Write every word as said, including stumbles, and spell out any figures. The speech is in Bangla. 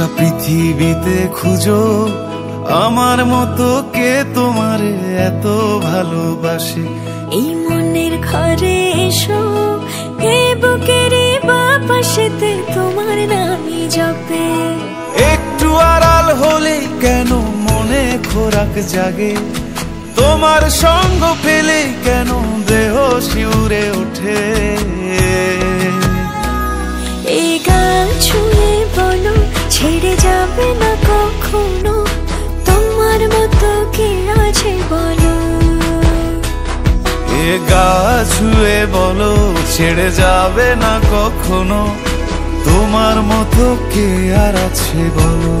গোটা পৃথিবীতে খুঁজো আমার মতো কে তোমারে এত ভালোবাসে। এই মনের ঘরে এসো, এই বুকের বাপাশেতে তোমার নামই জপে। একটু আড়াল হলে কেন মনে খোরাক জাগে, তোমার সঙ্গ পেলে কেন দেহ শিউরে ওঠে। এই গান শুনে বলো ছেড়ে যাবে না কখনো, তোমার মতো কে আছে বলো। এ গা ছুঁয়ে বলো ছেড়ে যাবে না কখনো, তোমার মতো কে আর আছে বলো।